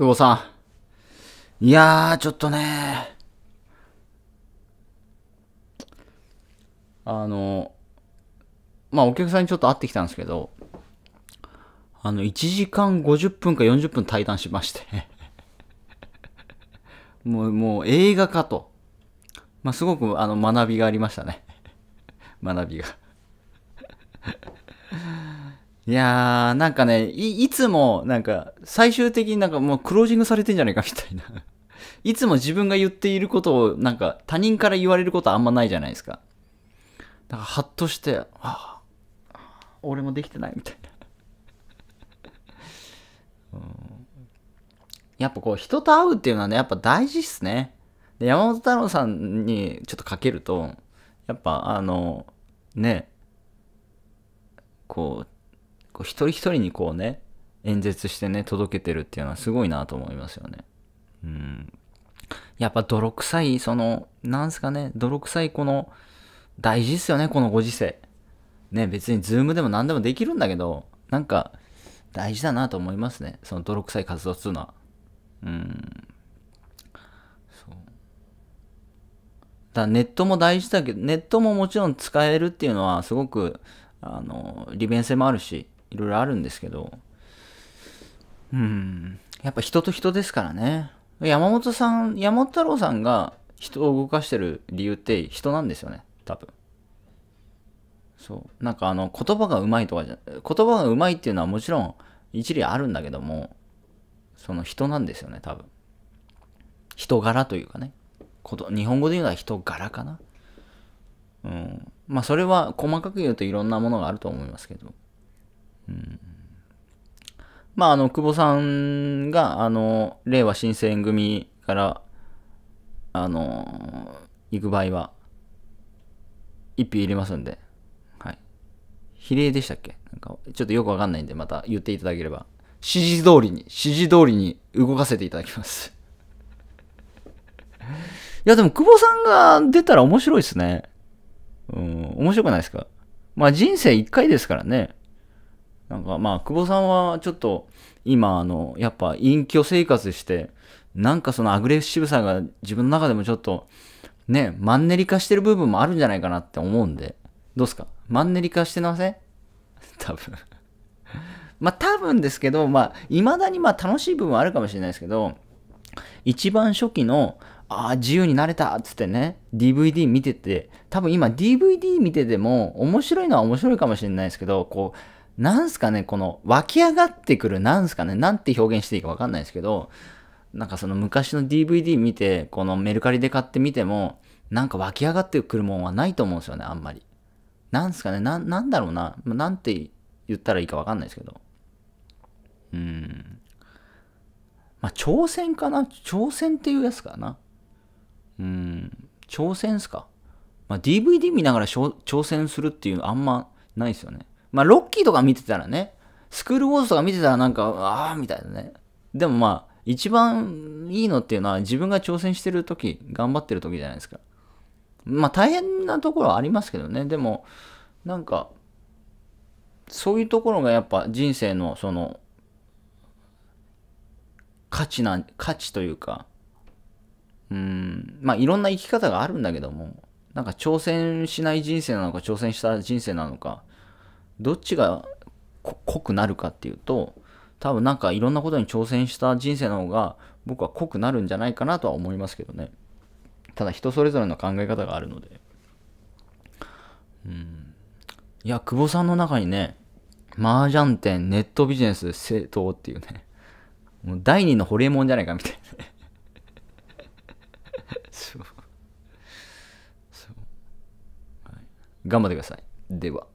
久保さん。いやー、ちょっとね、お客さんにちょっと会ってきたんですけど、1時間50分か40分対談しまして。もう映画化と。すごく学びがありましたね。学びが。いやー、なんかね、いつも、なんか、最終的になんかもうクロージングされてんじゃないかみたいな。いつも自分が言っていることを、なんか他人から言われることはあんまないじゃないですか。だからハッとして、ああ、俺もできてないみたいな。やっぱこう、人と会うっていうのはね、やっぱ大事っすね。山本太郎さんにちょっとかけると、やっぱこう一人一人にこうね、演説してね、届けてるっていうのはすごいなと思いますよね。やっぱ泥臭い、なんすかね、泥臭いこの、大事っすよね、このご時世。ね、別にズームでも何でもできるんだけど、なんか、大事だなと思いますね。その泥臭い活動っていうのは。だネットも大事だけど、ネットももちろん使えるっていうのはすごく、利便性もあるし、いろいろあるんですけど、やっぱ人と人ですからね。山本太郎さんが人を動かしてる理由って人なんですよね、多分。そう。なんか言葉がうまいとかじゃ、言葉がうまいっていうのはもちろん一理あるんだけども、その人なんですよね、多分。人柄というかね。日本語で言うのは人柄かな。それは細かく言うといろんなものがあると思いますけど。久保さんが、令和新選組から、行く場合は、一票入れますんで、はい。比例でしたっけ？なんか、ちょっとよくわかんないんで、また言っていただければ、指示通りに動かせていただきます。いやでも久保さんが出たら面白いですね。面白くないですか？人生一回ですからね。なんか久保さんはちょっと今やっぱ隠居生活して、なんかそのアグレッシブさが自分の中でもちょっとね、マンネリ化してる部分もあるんじゃないかなって思うんで、どうですか？マンネリ化してません？多分。多分ですけど、未だに楽しい部分はあるかもしれないですけど、一番初期の自由になれたっつってね、DVD 見てて、多分今 DVD 見てても面白いのは面白いかもしれないですけど、こう、なんすかね、この湧き上がってくる、なんすかね、なんて表現していいかわかんないですけど、なんかその昔の DVD 見て、このメルカリで買ってみても、なんか湧き上がってくるもんはないと思うんですよね、あんまり。なんすかね、なんだろうな、なんて言ったらいいかわかんないですけど。挑戦かな？挑戦っていうやつかな。挑戦っすか。DVD 見ながら挑戦するっていうのあんまないですよね。ロッキーとか見てたらね、スクールウォーズとか見てたらなんか、ああ、みたいなね。でも一番いいのっていうのは自分が挑戦してるとき、頑張ってるときじゃないですか。大変なところはありますけどね。でも、なんか、そういうところがやっぱ人生のその、価値というか、いろんな生き方があるんだけども、なんか挑戦しない人生なのか、挑戦した人生なのか、どっちが濃くなるかっていうと、多分なんかいろんなことに挑戦した人生の方が、僕は濃くなるんじゃないかなとは思いますけどね。ただ人それぞれの考え方があるので。いや、久保さんの中にね、麻雀店、ネットビジネス、政党っていうね、もう第二のホリエモンじゃないかみたいなね。そう。はい。頑張ってください。では。